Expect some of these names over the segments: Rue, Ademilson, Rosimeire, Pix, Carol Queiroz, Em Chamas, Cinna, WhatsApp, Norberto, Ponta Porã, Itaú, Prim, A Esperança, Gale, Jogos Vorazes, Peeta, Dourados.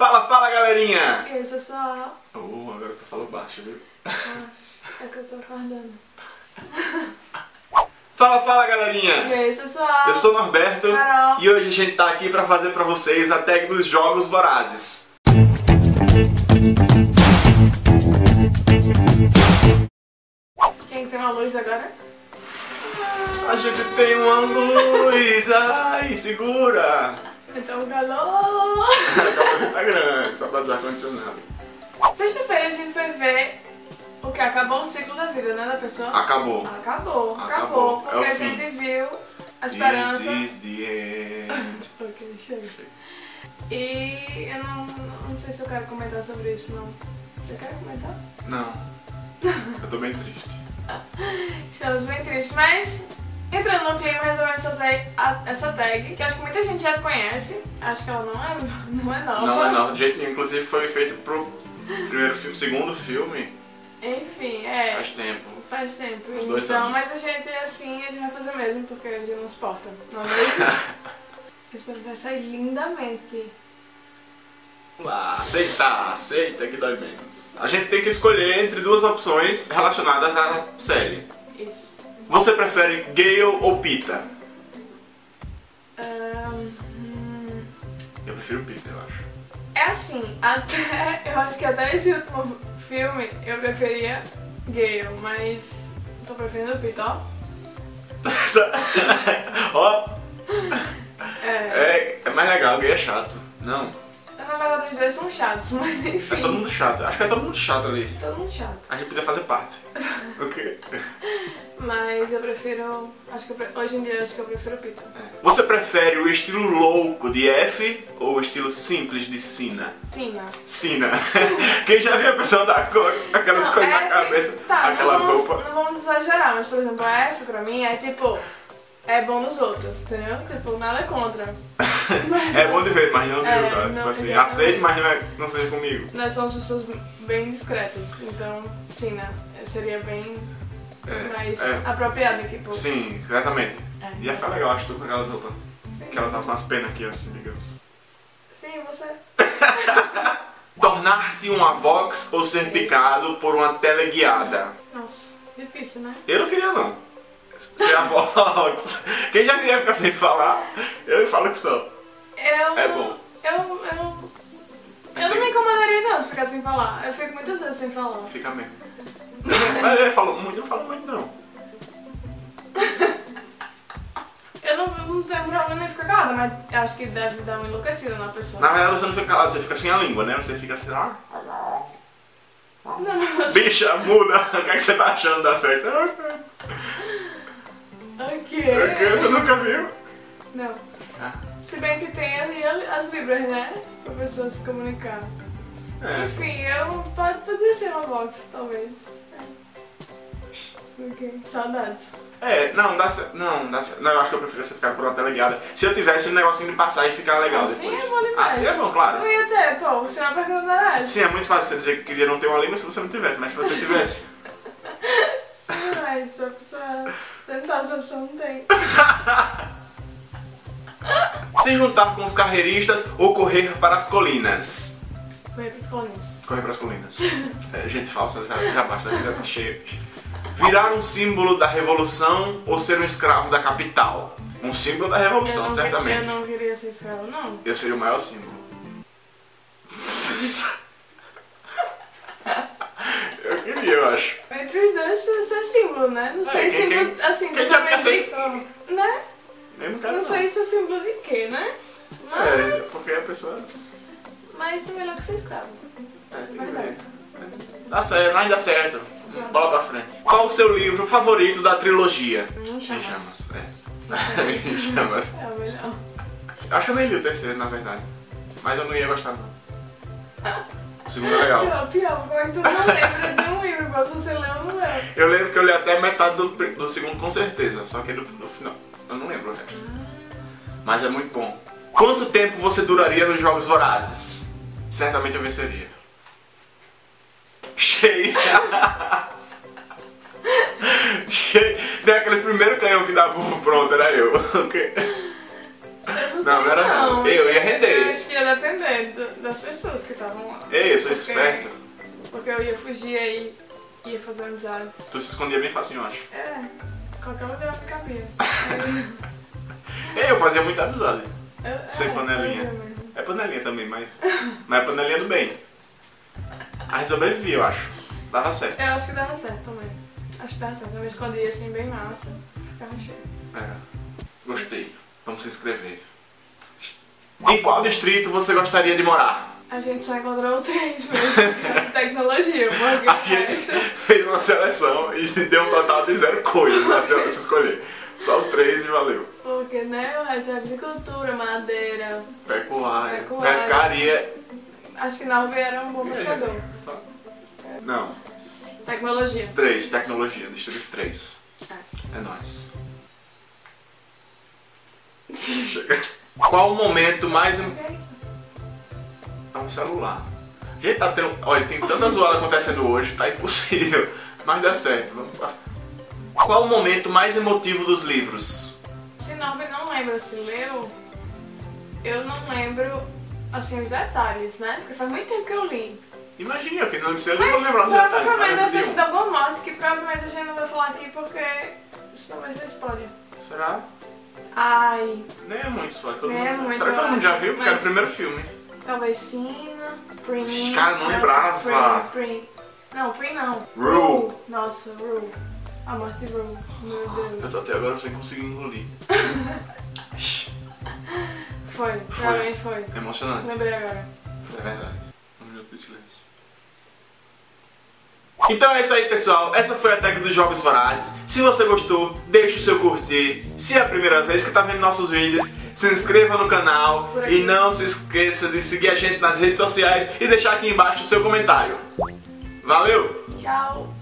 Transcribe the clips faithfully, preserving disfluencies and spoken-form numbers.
Fala, fala, galerinha! E aí, pessoal? Oh, agora tu falou baixo, viu? Ah, é que eu tô acordando. Fala, fala, galerinha! E aí, pessoal? Eu sou o Norberto, Carol, e hoje a gente tá aqui pra fazer pra vocês a tag dos Jogos Vorazes. Quem tem uma luz agora? A gente tem uma luz, ai, segura! Então o calor! Tá grande, só pra ar-condicionado. Sexta-feira a gente foi ver o que? Acabou o ciclo da vida, né, da pessoa? Acabou. Acabou, acabou. acabou porque é a gente viu a esperança. This is the end. Ok, chega. E eu não, não sei se eu quero comentar sobre isso, não. Você quer comentar? Não. Eu tô bem triste. Estamos bem tristes, mas entrando no clima, resolvemos fazer essa tag, que acho que muita gente já conhece. Acho que ela não é, não é nova. Não é nova, de jeito nenhum. Inclusive foi feito pro primeiro filme, segundo filme. Enfim, é. Faz tempo. Faz tempo. Os dois então, anos. Mas a gente é assim, a gente vai fazer mesmo, porque a gente não suporta. Não é mesmo? Espero que vai sair lindamente. Ah, aceita, aceita que dói menos. A gente tem que escolher entre duas opções relacionadas à série. Isso. Você prefere Gale ou Peeta? Um, hum... Eu prefiro Peeta, eu acho. É assim, até, eu acho que até esse último filme eu preferia Gale, mas tô preferindo Peeta, ó. Ó. é... É, é mais legal, Gale é chato. Não. Na verdade, os dois são chatos, mas enfim. É todo mundo chato. Acho que é todo mundo chato ali. Todo mundo chato. A gente podia fazer parte. Ok. Mas eu prefiro... Acho que eu pre... Hoje em dia, acho que eu prefiro Peeta. É. Você prefere o estilo louco de F ou o estilo simples de Cinna? Cinna. Cinna. Quem já viu a pessoa dar aquelas não, coisas F... na cabeça, tá, aquelas não vamos, roupas? Não vamos exagerar, mas por exemplo, a F pra mim é tipo... É bom nos outros, entendeu? Tipo, nada contra. Mas, é bom de ver, mas não de é, usar. Não, tipo assim, aceite, mas não, é, não seja comigo. Nós somos pessoas bem discretas, então, sim, né? Seria bem é, mais é, apropriado aqui, pô. Sim, exatamente. É. Ia ficar legal, acho, tu com aquelas roupas. Sim. Que ela tá com as penas aqui, assim, digamos. Sim, você. Tornar-se uma vox ou ser picado por uma teleguiada? Nossa, difícil, né? Eu não queria, não. Ser a voz. Quem já queria ficar sem falar, eu falo que sou. Eu... É bom. Eu... Eu, eu não me incomodaria não de ficar sem falar. Eu fico muitas vezes sem falar. Fica mesmo. Mas eu falo muito, eu não falo muito não. Eu não, não tenho problema nem ficar calada, mas acho que deve dar uma enlouquecida na pessoa. Na verdade você não fica calada, você fica sem a língua, né? Você fica assim... Ah. Não, não. Bicha, muda. O que, é que você tá achando da festa? Ok. Ok, você nunca viu? Não. Ah. Se bem que tem ali as libras, né? Pra pessoa se comunicar. É, enfim, eu poderia ser uma box, talvez. É. Ok. Saudades. É, não, dá certo. Não, dá certo. Não, eu acho que eu prefiro ficar por uma teleguiada. Se eu tivesse um negocinho de passar e ficar legal assim depois. Assim é bom demais. Assim é bom, claro. Eu ia ter, pô, você não pergunta nada. Sim, é muito fácil você dizer que queria não ter uma língua se você não tivesse, mas se você tivesse. Sim, mas se a pessoa... Não sabe se a pessoa não tem. Se juntar com os carreiristas ou correr para as colinas? Correr para as colinas. Correr para as colinas. É, gente falsa, já, já basta, já tá cheio. Virar um símbolo da revolução ou ser um escravo da capital? Um símbolo da revolução, eu não, certamente. Eu não queria ser escravo, não. Eu seria o maior símbolo. Eu queria, eu acho. Entre os dois, isso é símbolo, né? Não é, sei quem, símbolo, quem, assim, quem já quer ser... Né? Mesmo cara não, não sei se é símbolo de quê, né? Mas... É, porque a pessoa... Mas é melhor que ser escravo. É, verdade. É. Dá certo, mas dá certo. Claro. Bola pra frente. Qual o seu livro favorito da trilogia? Em Chamas. Em Chamas, é. Em Chamas. É o melhor. Acho que eu nem li o terceiro, na verdade. Mas eu não ia gostar, não. Segundo é legal. Pior, pior, como é que tu não lembra de um livro, igual você leu ou não leu? Eu lembro que eu li até metade do, do segundo com certeza, só que do, do final eu não lembro o resto. Ah. Mas é muito bom. Quanto tempo você duraria nos Jogos Vorazes? Certamente eu venceria. Cheio! Cheio! Tem aqueles primeiros canhão que dá bufo, pronto, era eu. Ok. Não, não, não era não. Eu ia render. Eu acho que ia depender das pessoas que estavam lá. Ei, eu sou porque, esperto. Porque eu ia fugir aí, ia fazer amizades. Tu se escondia bem facinho, eu acho. É, qualquer lugar eu cabia. Ei, eu fazia muita amizade. Eu, Sem é, panelinha. É panelinha também, mas... mas é panelinha do bem. A gente sobrevivia, eu acho. Dava certo. Eu acho que dava certo também. Acho que dava certo. Eu me escondia assim, bem massa. Ficava cheio. É. Gostei. Vamos se inscrever. Em qual distrito você gostaria de morar? A gente só encontrou três mesmo. Tecnologia, porque a gente fez uma seleção e deu um total de zero coisas pra você escolher. Só três e valeu. Porque, né, o resto é agricultura, madeira, pecuária, pecuária, pescaria. Acho que Nova era um bom pescador. Só... Não. Tecnologia. Três, tecnologia, distrito três. É, é nóis. Chega. Qual o momento mais... É um celular. Gente, tá tendo... Olha, tem tanta zoada acontecendo hoje, tá impossível. Mas dá certo, vamos lá. Qual o momento mais emotivo dos livros? De novo, eu não lembro, assim, eu... Eu não lembro, assim, os detalhes, né? Porque faz muito tempo que eu li. Imagina, porque não precisa lembrar os detalhes. Mas provavelmente deve ter sido alguma morte, que provavelmente a gente não vai falar aqui, porque... Isso talvez não spoiler. Será? Ai... Nem é muito só, todo mundo... É muito, será que todo mundo já viu? Porque era o primeiro filme. Talvez Cinna, Prim... Cara, não lembrava! Prim, não, Prim não. Rue! Nossa, Rue. A morte de Rue. Meu Deus. Eu tô até agora sem conseguir engolir. Foi, pra mim foi. Emocionante. Lembrei agora. É verdade. Um minuto de silêncio. Então é isso aí, pessoal, essa foi a tag dos Jogos Vorazes. Se você gostou, deixa o seu curtir. Se é a primeira vez que tá vendo nossos vídeos, se inscreva no canal e não se esqueça de seguir a gente nas redes sociais e deixar aqui embaixo o seu comentário. Valeu! Tchau!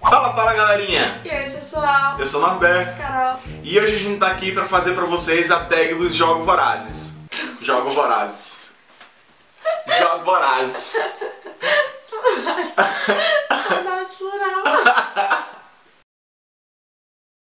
Fala, fala, galerinha! E aí, pessoal? Eu sou o Norberto. Carol. E hoje a gente tá aqui pra fazer pra vocês a tag dos Jogos Vorazes. Jogos Vorazes. Jogos Vorazes. Ha ha ha.